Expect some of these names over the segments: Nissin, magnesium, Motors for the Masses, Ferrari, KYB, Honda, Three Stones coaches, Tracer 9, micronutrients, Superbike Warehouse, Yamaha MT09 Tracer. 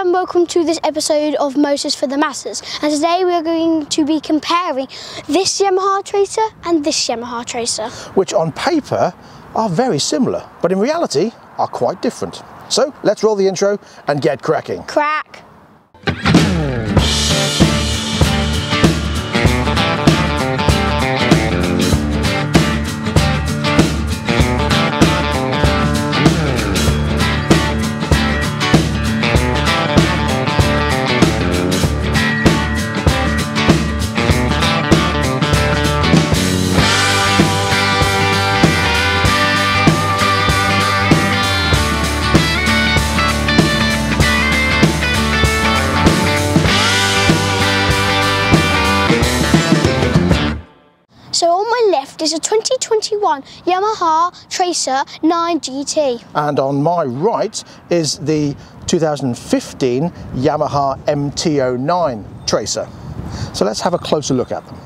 and welcome to this episode of Motors for the Masses, and today we are going to be comparing this Yamaha Tracer and this Yamaha Tracer, which on paper are very similar but in reality are quite different. So let's roll the intro and get cracking. Crack! Is a 2021 Yamaha Tracer 9GT. And on my right is the 2015 Yamaha MT09 Tracer. So let's have a closer look at them.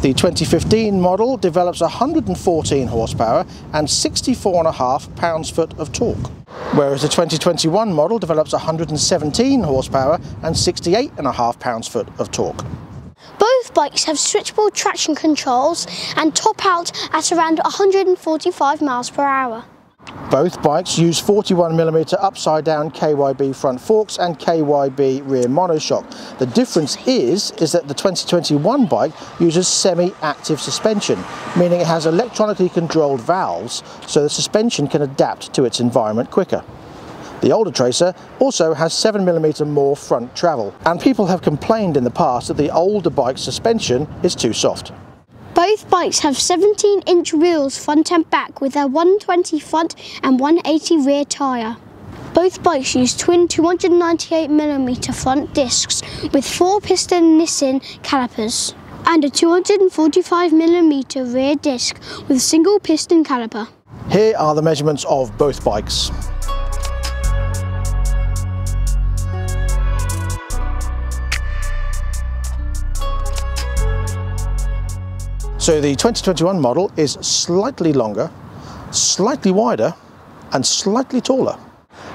The 2015 model develops 114 horsepower and 64.5 pounds-foot of torque, whereas the 2021 model develops 117 horsepower and 68.5 pounds-foot of torque. Both bikes have switchable traction controls and top out at around 145 miles per hour. Both bikes use 41mm upside-down KYB front forks and KYB rear monoshock. The difference is that the 2021 bike uses semi-active suspension, meaning it has electronically controlled valves so the suspension can adapt to its environment quicker. The older Tracer also has 7mm more front travel, and people have complained in the past that the older bike's suspension is too soft. Both bikes have 17-inch wheels front and back with a 120 front and 180 rear tyre. Both bikes use twin 298mm front discs with 4-piston Nissin calipers and a 245mm rear disc with single-piston caliper. Here are the measurements of both bikes. So the 2021 model is slightly longer, slightly wider and slightly taller.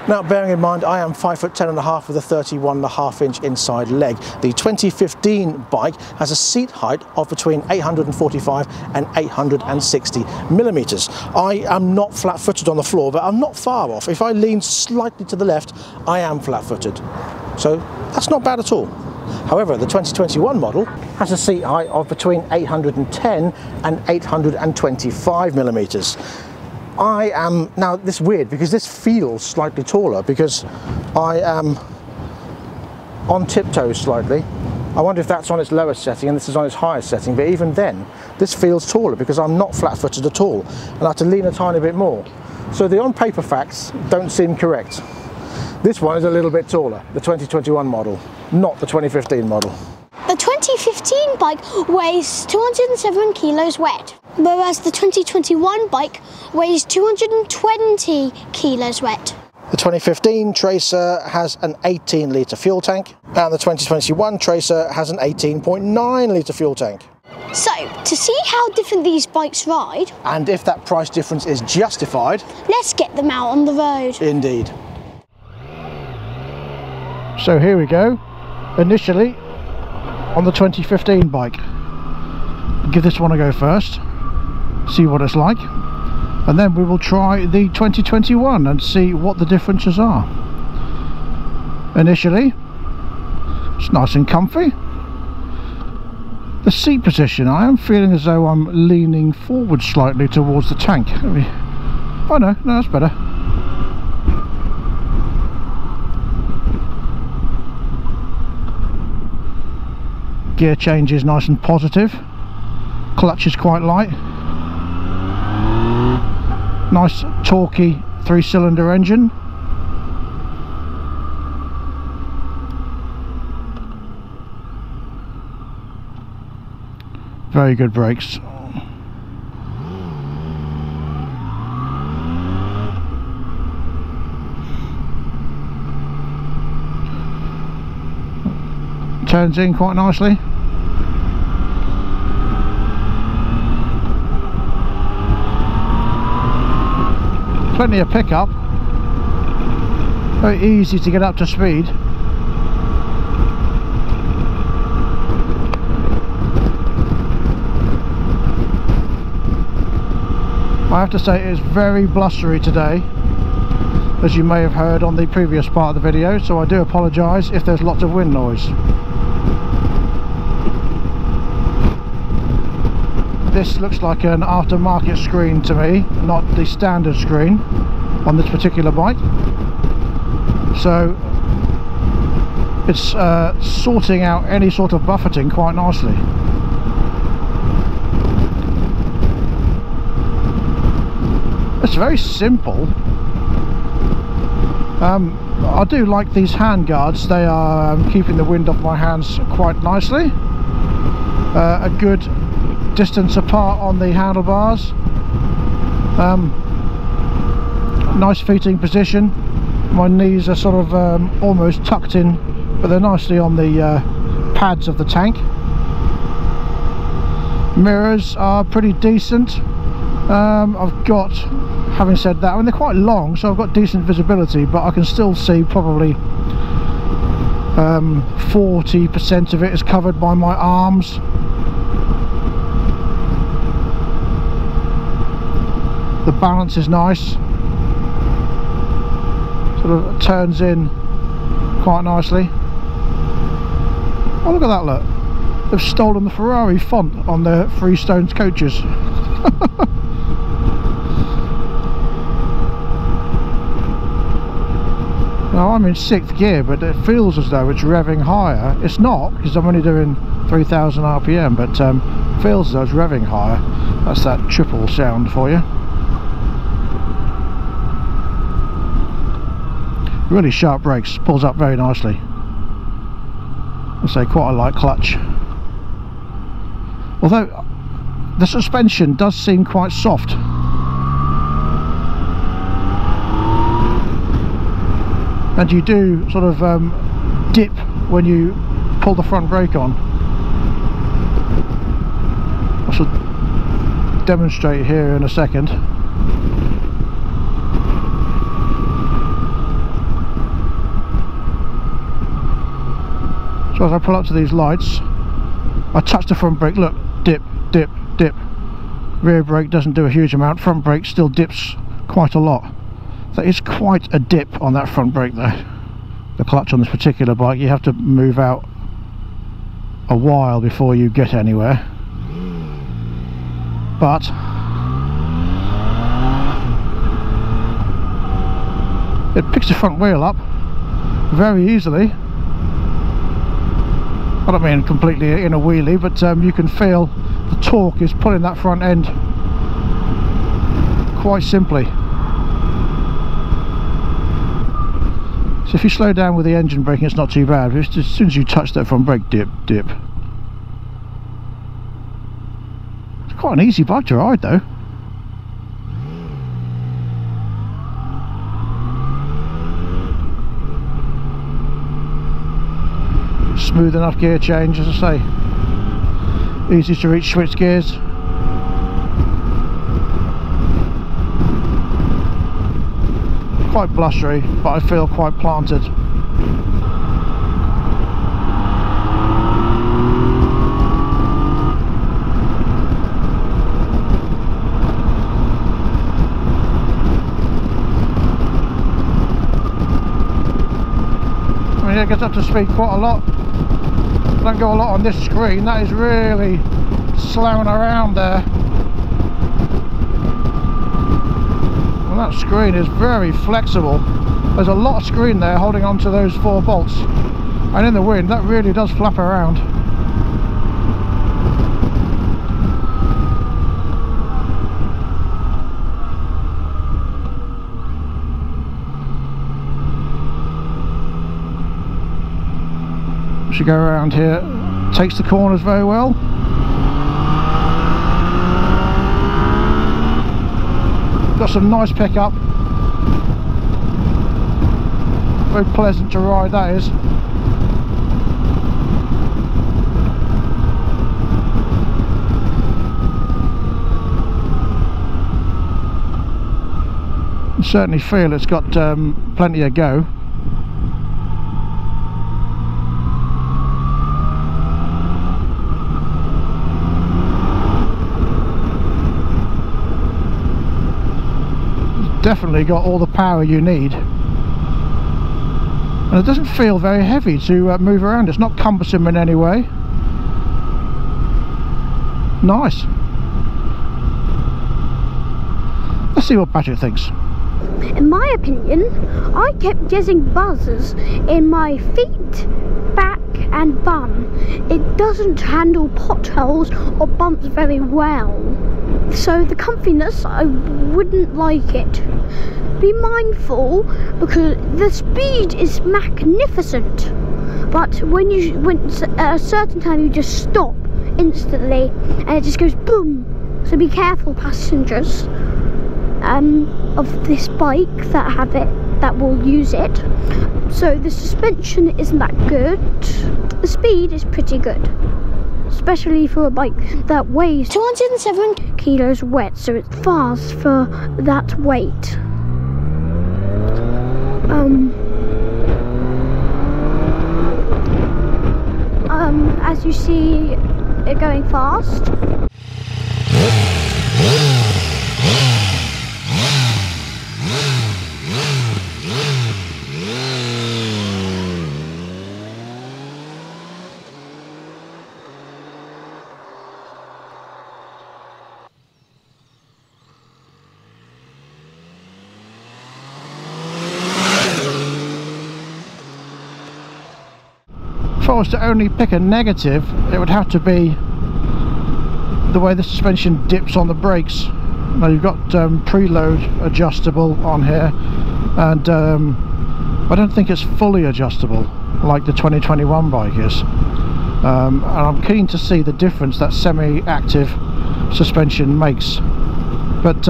Now bearing in mind I am 5'10.5" with a 31.5-inch inside leg. The 2015 bike has a seat height of between 845 and 860 millimeters. I am not flat-footed on the floor, but I'm not far off. If I lean slightly to the left, I am flat-footed. So that's not bad at all. However, the 2021 model has a seat height of between 810 and 825 millimeters. I am, now this is weird because this feels slightly taller because I am on tiptoe slightly. I wonder if that's on its lowest setting and this is on its highest setting, but even then, this feels taller because I'm not flat-footed at all and I have to lean a tiny bit more. So the on-paper facts don't seem correct. This one is a little bit taller, the 2021 model, not the 2015 model. The 2015 bike weighs 207 kilos wet, whereas the 2021 bike weighs 220 kilos wet. The 2015 Tracer has an 18-litre fuel tank, and the 2021 Tracer has an 18.9-litre fuel tank. So, to see how different these bikes ride, and if that price difference is justified, let's get them out on the road. Indeed. So here we go, initially on the 2015 bike. Give this one a go first, see what it's like, and then we will try the 2021 and see what the differences are. Initially, it's nice and comfy. The seat position, I am feeling as though I'm leaning forward slightly towards the tank. Oh no, that's better. Gear change is nice and positive, clutch is quite light, nice torquey 3-cylinder engine, very good brakes. Turns in quite nicely. Plenty of pickup, very easy to get up to speed. I have to say it is very blustery today, as you may have heard on the previous part of the video, so I do apologise if there's lots of wind noise. This looks like an aftermarket screen to me, not the standard screen on this particular bike. So it's sorting out any sort of buffeting quite nicely. It's very simple. I do like these hand guards. They are keeping the wind off my hands quite nicely. A good distance apart on the handlebars. Nice feeding position. My knees are sort of almost tucked in, but they're nicely on the pads of the tank. Mirrors are pretty decent. I've got, having said that, I mean, they're quite long, so I've got decent visibility, but I can still see probably 40% of it is covered by my arms. The balance is nice, sort of turns in quite nicely. Oh, look at that, look, they've stolen the Ferrari font on the Three Stones coaches. Now I'm in 6th gear, but it feels as though it's revving higher. It's not, because I'm only doing 3000 RPM, but feels as though it's revving higher. That's that triple sound for you. Really sharp brakes, pulls up very nicely. I'd say quite a light clutch. Although the suspension does seem quite soft. And you do sort of dip when you pull the front brake on. I shall demonstrate here in a second. So as I pull up to these lights, I touch the front brake, look, dip, dip, dip. Rear brake doesn't do a huge amount, front brake still dips quite a lot. That is quite a dip on that front brake though. The clutch on this particular bike, you have to move out a while before you get anywhere. But it picks the front wheel up very easily. I don't mean completely in a wheelie, but you can feel the torque is pulling that front end quite simply. So if you slow down with the engine braking, it's not too bad. Just as soon as you touch that front brake, dip, dip. It's quite an easy bike to ride though. Smooth enough gear change, as I say. Easy to reach switch gears. Quite blustery, but I feel quite planted. I mean, it gets up to speed quite a lot. I don't go a lot on this screen. That is really slamming around there. And that screen is very flexible. There's a lot of screen there holding on to those 4 bolts, and in the wind that really does flap around. Should go around here, takes the corners very well. Got some nice pickup, very pleasant to ride, that is. I certainly feel it's got plenty of go. definitely got all the power you need, and it doesn't feel very heavy to move around. It's not cumbersome in any way. Nice. Let's see what Patrick thinks. In my opinion, I kept getting buzzers in my feet, back and bum. It doesn't handle potholes or bumps very well. So the comfiness, I wouldn't like it. Be mindful because the speed is magnificent. But when at a certain time you just stop instantly and it just goes boom. So be careful, passengers. Of this bike that have it, that will use it. So the suspension isn't that good. The speed is pretty good, especially for a bike that weighs 207 kilos wet, so it's fast for that weight. As you see it going fast. If I was to only pick a negative, it would have to be the way the suspension dips on the brakes. Now you've got preload adjustable on here, and I don't think it's fully adjustable like the 2021 bike is, and I'm keen to see the difference that semi-active suspension makes. But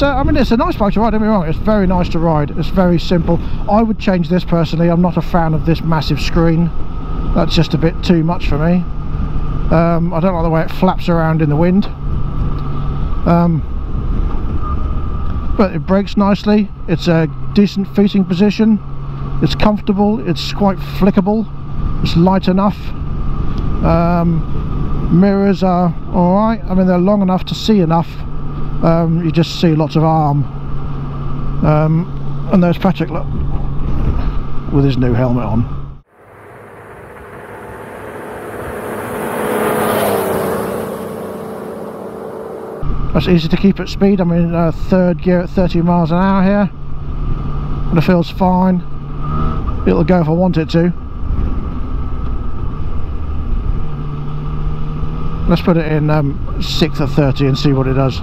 I mean, it's a nice bike to ride, don't get me wrong, it's very nice to ride, it's very simple. I would change this personally. I'm not a fan of this massive screen, that's just a bit too much for me. I don't like the way it flaps around in the wind, but it brakes nicely, it's a decent seating position, it's comfortable, it's quite flickable, it's light enough. Mirrors are alright, I mean they're long enough to see enough. You just see lots of arm, and there's Patrick, look, with his new helmet on. That's easy to keep at speed. I'm in third gear at 30 miles an hour here, and it feels fine. It'll go if I want it to. Let's put it in sixth at 30 and see what it does.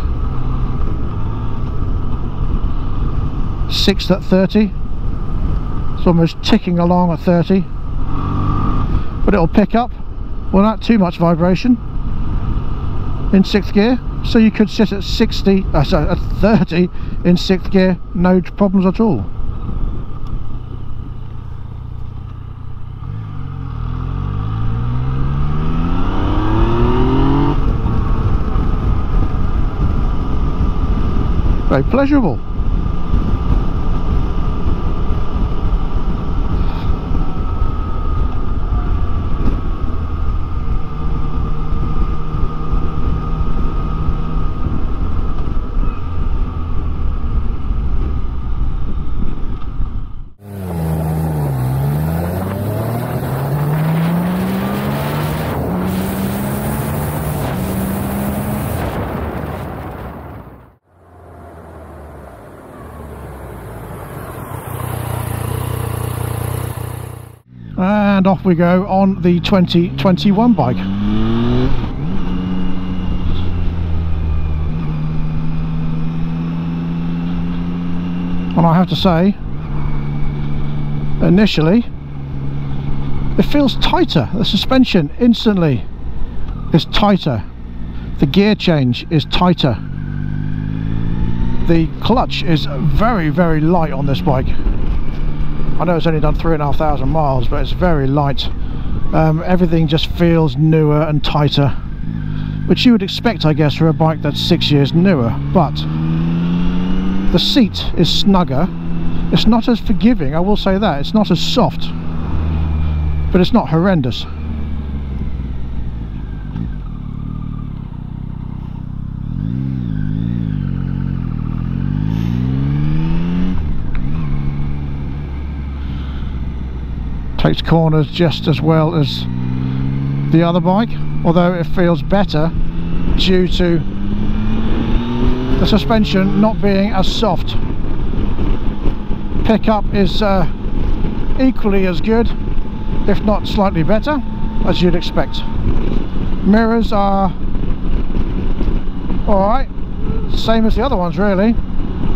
Sixth at 30, it's almost ticking along at 30, but it'll pick up, well, not too much vibration in sixth gear, so you could sit at 30 in sixth gear, no problems at all. Very pleasurable. And off we go on the 2021 bike. And I have to say, initially, it feels tighter. The suspension instantly is tighter. The gear change is tighter. The clutch is very, very light on this bike. I know it's only done 3,500 miles, but it's very light. Everything just feels newer and tighter, which you would expect, I guess, for a bike that's 6 years newer. But the seat is snugger. It's not as forgiving, I will say that. It's not as soft, but it's not horrendous. takes corners just as well as the other bike, although it feels better due to the suspension not being as soft. Pickup is equally as good, if not slightly better, as you'd expect. Mirrors are alright, same as the other ones really,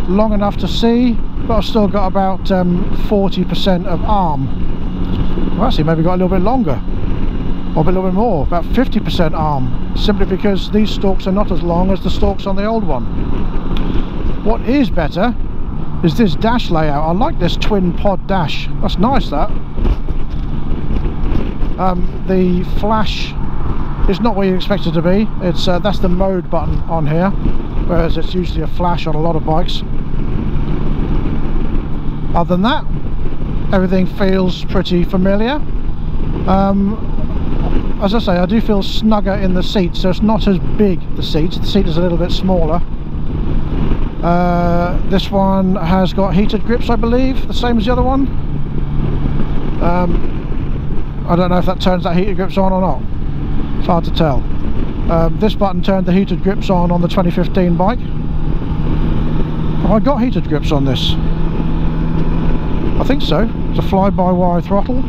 long enough to see, but I've still got about 40% of arm. Well, actually maybe got a little bit longer, or a little bit more, about 50% arm, simply because these stalks are not as long as the stalks on the old one. What is better is this dash layout. I like this twin pod dash, that's nice. That the flash is not where you expect it to be. It's that's the mode button on here, whereas it's usually a flash on a lot of bikes. Other than that, everything feels pretty familiar. As I say, I do feel snugger in the seat, so it's not as big, the seat. The seat is a little bit smaller. This one has got heated grips, I believe, the same as the other one. I don't know if that turns that heated grips on or not. It's hard to tell. This button turned the heated grips on the 2015 bike. Have I got heated grips on this? I think so. It's a fly-by-wire throttle.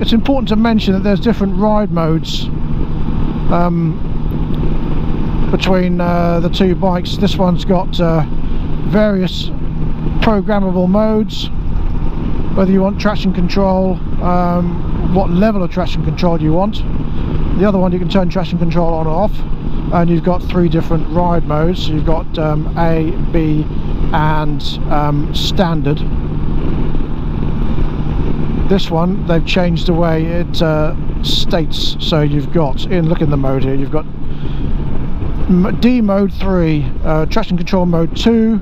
It's important to mention that there's different ride modes between the two bikes. This one's got various programmable modes, whether you want traction control, what level of traction control you want. The other one you can turn traction control on or off, and you've got three different ride modes. You've got A, B and standard. This one they've changed the way it states, so you've got, look in the mode here, you've got D mode 3, traction control mode 2,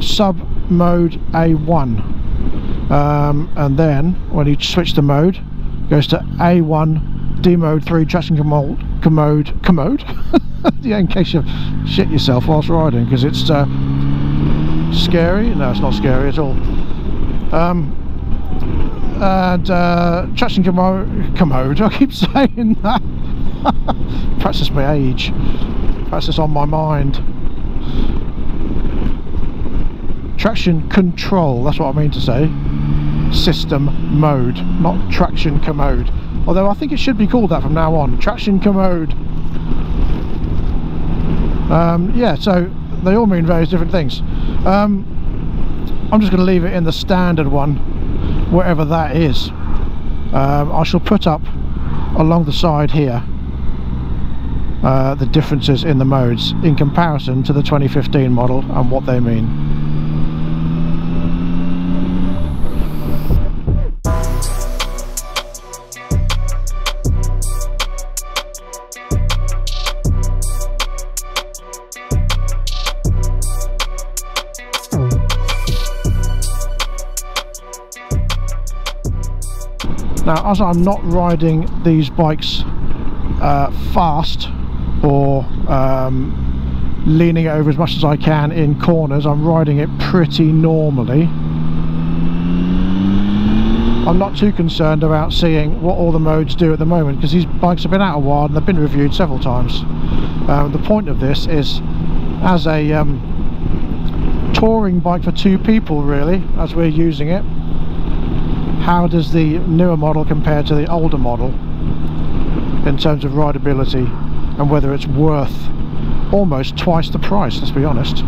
sub mode A1, and then when you switch the mode it goes to A1, D mode 3, traction commode yeah, in case you shit yourself whilst riding because it's scary. No, it's not scary at all. And traction commode, I keep saying that. Perhaps it's my age, perhaps it's on my mind. Traction control, that's what I mean to say. System mode, not traction commode, although I think it should be called that from now on, traction commode. Yeah, so they all mean various different things. I'm just going to leave it in the standard one, whatever that is. I shall put up along the side here the differences in the modes in comparison to the 2015 model and what they mean. Now, as I'm not riding these bikes fast or leaning over as much as I can in corners, I'm riding it pretty normally. I'm not too concerned about seeing what all the modes do at the moment because these bikes have been out a while and they've been reviewed several times. The point of this is as a touring bike for two people really, as we're using it. How does the newer model compare to the older model in terms of rideability and whether it's worth almost twice the price, let's be honest.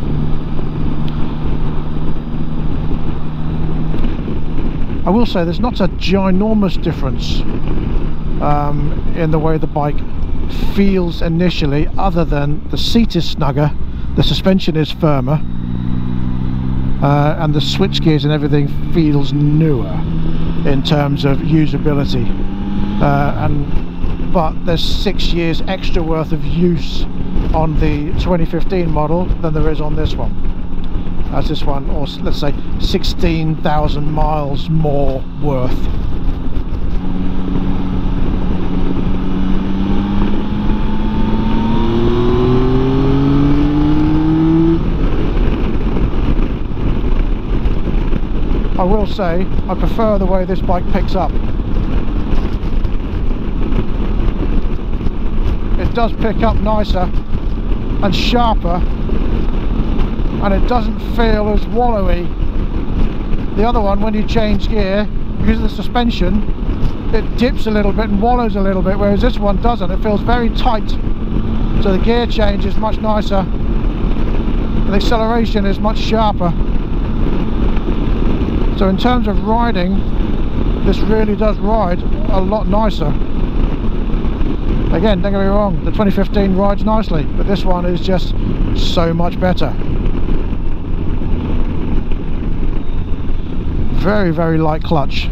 I will say there's not a ginormous difference in the way the bike feels initially, other than the seat is snugger, the suspension is firmer, and the switch gears and everything feels newer in terms of usability, but there's 6 years extra worth of use on the 2015 model than there is on this one, as this one, or let's say 16,000 miles more worth. will say I prefer the way this bike picks up. It does pick up nicer and sharper, and it doesn't feel as wallowy. The other one, when you change gear, because of the suspension, it dips a little bit and wallows a little bit, whereas this one doesn't. It feels very tight, so the gear change is much nicer. The acceleration is much sharper. So in terms of riding, this really does ride a lot nicer. Again, don't get me wrong, the 2015 rides nicely, but this one is just so much better. Very, very light clutch.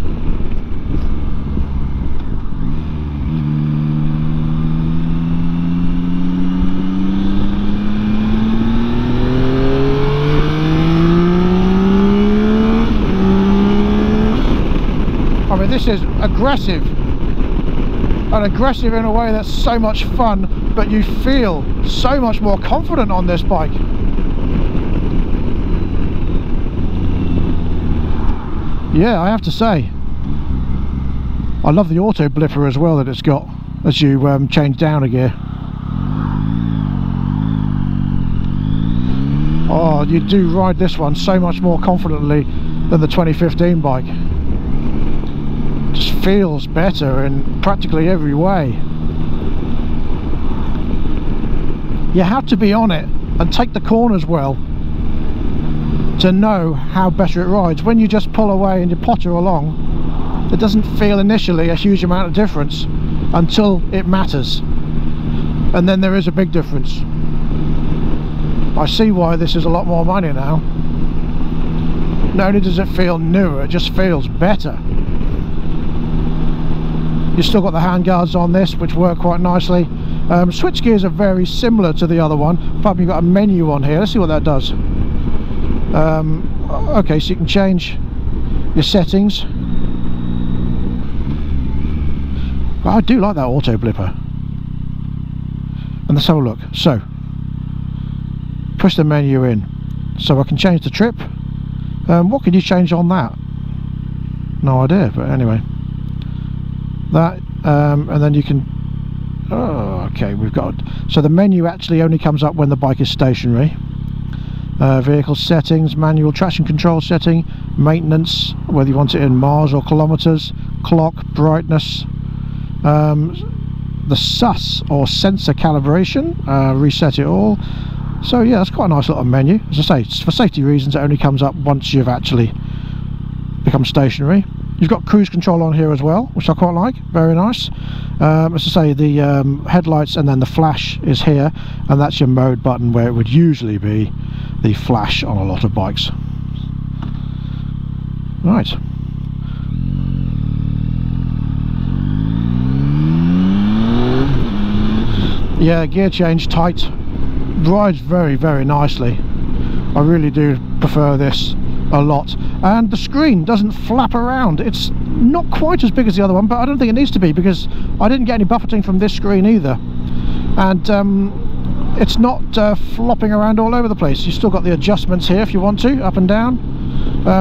This is aggressive, and aggressive in a way that's so much fun, but you feel so much more confident on this bike. Yeah, I have to say, I love the auto blipper as well that it's got as you change down a gear. Oh, you do ride this one so much more confidently than the 2015 bike. Just feels better in practically every way. You have to be on it and take the corners well to know how better it rides. When you just pull away and you potter along, it doesn't feel initially a huge amount of difference until it matters, and then there is a big difference. I see why this is a lot more money now. Not only does it feel newer, it just feels better. You've still got the handguards on this, which work quite nicely. Switch gears are very similar to the other one, but you've got a menu on here. Let's see what that does. Okay, so you can change your settings. But I do like that auto blipper. And let's have a look. So, push the menu in. So I can change the trip. What can you change on that? No idea, but anyway. That and then you can okay, we've got, so the menu actually only comes up when the bike is stationary. Vehicle settings, manual traction control setting, maintenance, whether you want it in miles or kilometers, clock, brightness, the sus or sensor calibration, reset it all. So yeah, that's quite a nice little menu. As I say, for safety reasons it only comes up once you've actually become stationary. You've got cruise control on here as well, which I quite like, very nice. As I say, the headlights and then the flash is here, and that's your mode button where it would usually be the flash on a lot of bikes. Right. Yeah, gear change tight. Rides very, very nicely. I really do prefer this a lot, and the screen doesn't flap around. It's not quite as big as the other one, but I don't think it needs to be, because I didn't get any buffeting from this screen either, and it's not flopping around all over the place. You've still got the adjustments here if you want to, up and down.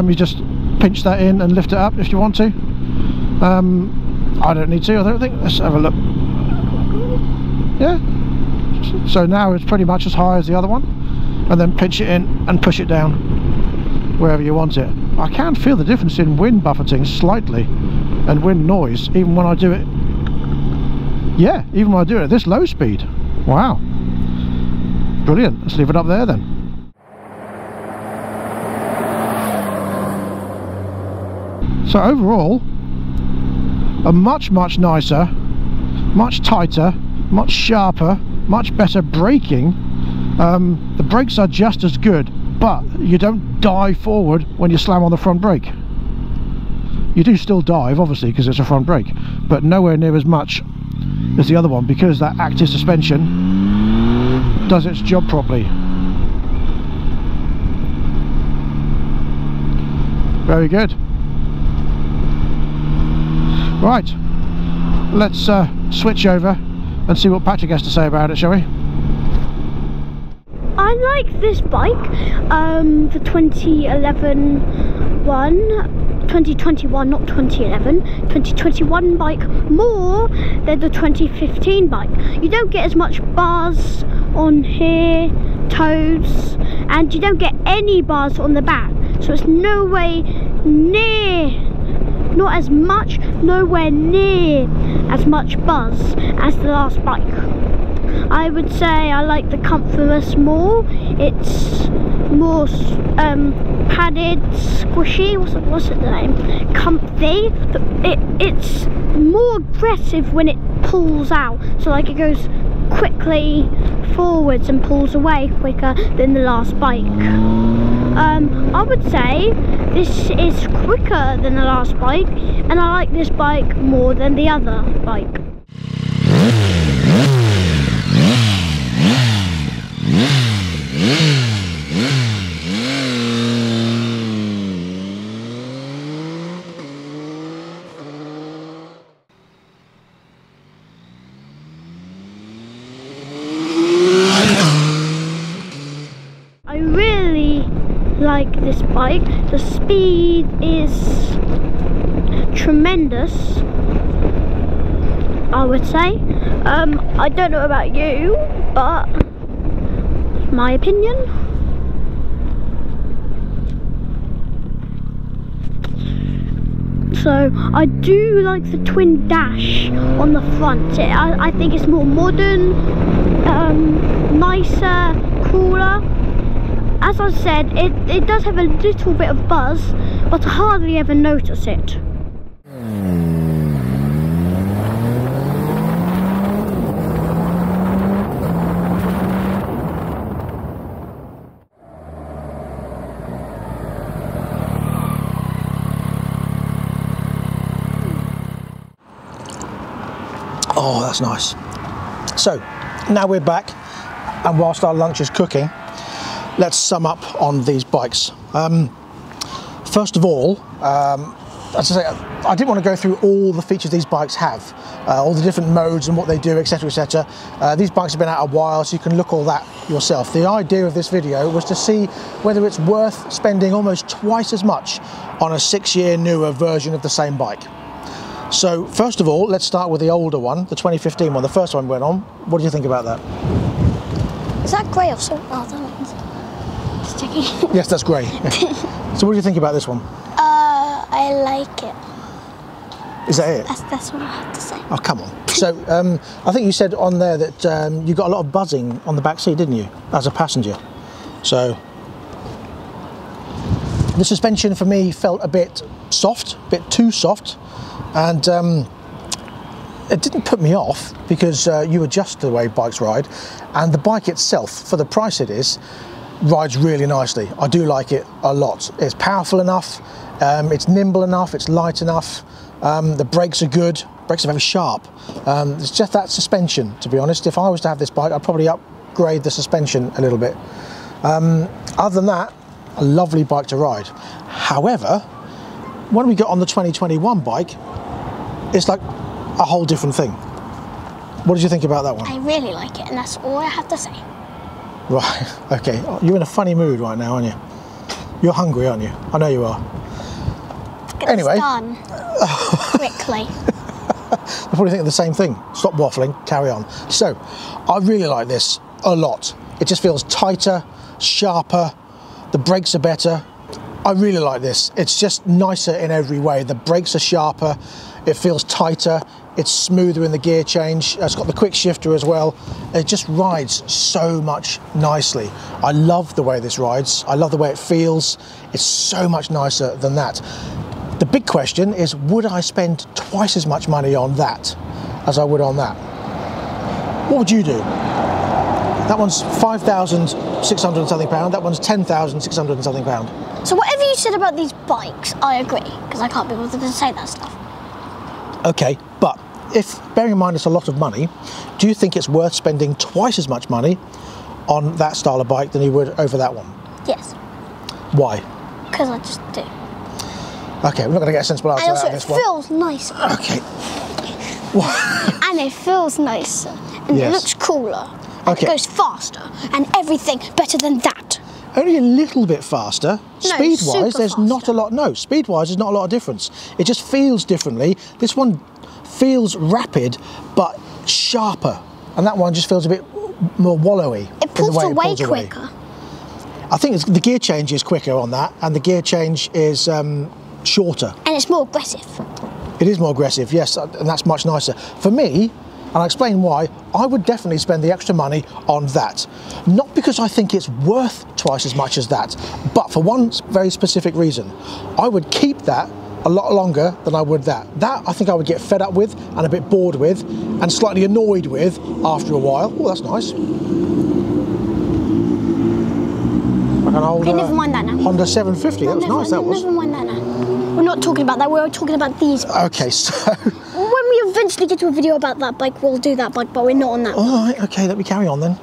You just pinch that in and lift it up if you want to. I don't need to, I don't think. Let's have a look. Yeah, so now it's pretty much as high as the other one, and then pinch it in and push it down wherever you want it. I can feel the difference in wind buffeting slightly, and wind noise, even when I do it. Yeah, even when I do it at this low speed. Wow. Brilliant. Let's leave it up there then. So overall, a much, much nicer, much tighter, much sharper, much better braking. The brakes are just as good, but you don't dive forward when you slam on the front brake. You do still dive, obviously, because it's a front brake, but nowhere near as much as the other one, because that active suspension does its job properly. Very good. Right, let's switch over and see what Patrick has to say about it, shall we? I like this bike, the 2011 one. 2021, not 2011, 2021 bike more than the 2015 bike. You don't get as much bars on here, toes, and you don't get any bars on the back. So it's no way near, not as much, nowhere near as much buzz as the last bike. I would say I like the Comfortless more. It's more padded, squishy, what's it the name? Comfy. It's more aggressive when it pulls out. So like it goes quickly forwards and pulls away quicker than the last bike. I would say this is quicker than the last bike, and I like this bike more than the other bike. This bike, the speed is tremendous, I would say. I don't know about you, but my opinion, so I do like the twin dash on the front. I think it's more modern, nicer, cooler. As I said, it does have a little bit of buzz, but I hardly ever notice it. Oh, that's nice. So, now we're back, and whilst our lunch is cooking, let's sum up on these bikes. First of all, as I say, I didn't want to go through all the features these bikes have, all the different modes and what they do, etc, etc. These bikes have been out a while, so you can look all that yourself. The idea of this video was to see whether it's worth spending almost twice as much on a 6 year newer version of the same bike. So first of all, let's start with the older one, the 2015 one, the first one we went on. What do you think about that? Is that grey or something? Oh, that one's sticky. Yes, that's grey. Yeah. So what do you think about this one? I like it. Is that it? That's what I have to say. Oh, come on. So I think you said on there that you got a lot of buzzing on the back seat, didn't you, as a passenger? So the suspension for me felt a bit soft, a bit too soft, and it didn't put me off because you adjust the way bikes ride, and the bike itself, for the price it is, rides really nicely. I do like it a lot. It's powerful enough, it's nimble enough, it's light enough, the brakes are good, brakes are very sharp. It's just that suspension, to be honest. If I was to have this bike, I'd probably upgrade the suspension a little bit. Other than that, a lovely bike to ride. However, when we got on the 2021 bike, it's like a whole different thing. What did you think about that one? I really like it, and that's all I have to say. Right, okay. You're in a funny mood right now, aren't you? You're hungry, aren't you? I know you are. Get anyway, this done. Quickly. I probably think of the same thing. Stop waffling, carry on. So, I really like this a lot. It just feels tighter, sharper, the brakes are better. I really like this. It's just nicer in every way. The brakes are sharper, it feels tighter, it's smoother in the gear change, it's got the quick shifter as well. It just rides so much nicely. I love the way this rides, I love the way it feels. It's so much nicer than that. The big question is, would I spend twice as much money on that as I would on that? What would you do? That one's £5,600 and something, that one's £10,600 and something. So whatever you said about these bikes, I agree, because I can't be bothered to say that stuff. Okay, but if, bearing in mind it's a lot of money, do you think it's worth spending twice as much money on that style of bike than you would over that one? Yes. Why? Because I just do. Okay, we're not going to get a sensible answer out of this one. And also it feels nicer. Okay. What? And it feels nicer. And yes, it looks cooler. And okay, it goes faster. And everything better than that. only a little bit faster. No, speed-wise, there's not a lot. No, speed-wise, there's not a lot of difference. It just feels differently. This one feels rapid, but sharper, and that one just feels a bit more wallowy. It pulls away quicker. I think the gear change is quicker on that, and the gear change is shorter. And it's more aggressive. It is more aggressive, yes, and that's much nicer. For me, and I'll explain why, I would definitely spend the extra money on that. Not because I think it's worth twice as much as that, but for one very specific reason. I would keep that a lot longer than I would that. That I think I would get fed up with and a bit bored with and slightly annoyed with after a while. Oh, that's nice. Like an old never mind that now. Honda 750, that was nice, that was. Never mind that now. We're not talking about that, we're talking about these bikes. Okay, so... when we eventually get to a video about that bike, we'll do that bike, but we're not on that. Alright, okay, let me carry on then.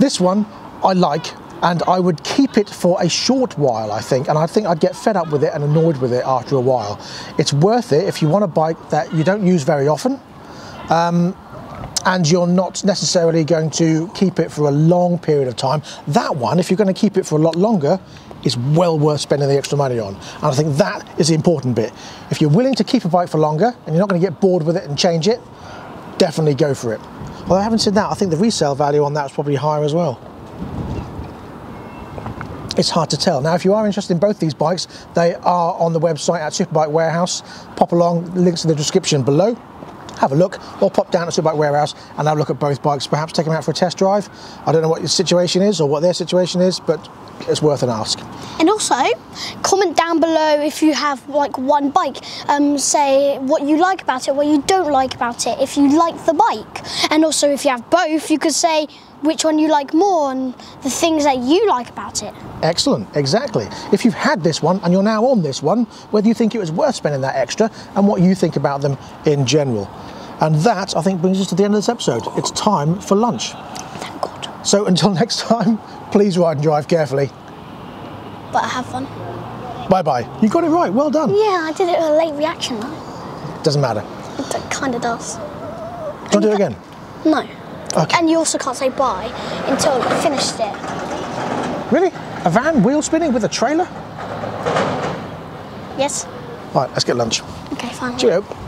This one, I like. And I would keep it for a short while, I think, and I think I'd get fed up with it and annoyed with it after a while. It's worth it if you want a bike that you don't use very often, and you're not necessarily going to keep it for a long period of time. That one, if you're going to keep it for a lot longer, is well worth spending the extra money on. And I think that is the important bit. If you're willing to keep a bike for longer and you're not going to get bored with it and change it, definitely go for it. Although having said that, I think the resale value on that is probably higher as well. It's hard to tell. Now, if you are interested in both these bikes, they are on the website at Superbike Warehouse. Pop along, links in the description below. Have a look, or pop down at Superbike Warehouse and have a look at both bikes. Perhaps take them out for a test drive. I don't know what your situation is or what their situation is, but it's worth an ask. And also, comment down below if you have like one bike. Say what you like about it, what you don't like about it, if you like the bike. And also, if you have both, you could say which one you like more and the things that you like about it. Excellent, exactly. If you've had this one and you're now on this one, whether you think it was worth spending that extra and what you think about them in general. And that, I think, brings us to the end of this episode. It's time for lunch. Thank God. So until next time, please ride and drive carefully. But have fun. Bye-bye. You got it right, well done. Yeah, I did it with a late reaction though. Doesn't matter. It kind of does. Don't do it again? No. Okay. And you also can't say bye until you've finished it. Really? A van wheel spinning with a trailer? Yes. Right, let's get lunch. Okay, fine. Cheerio.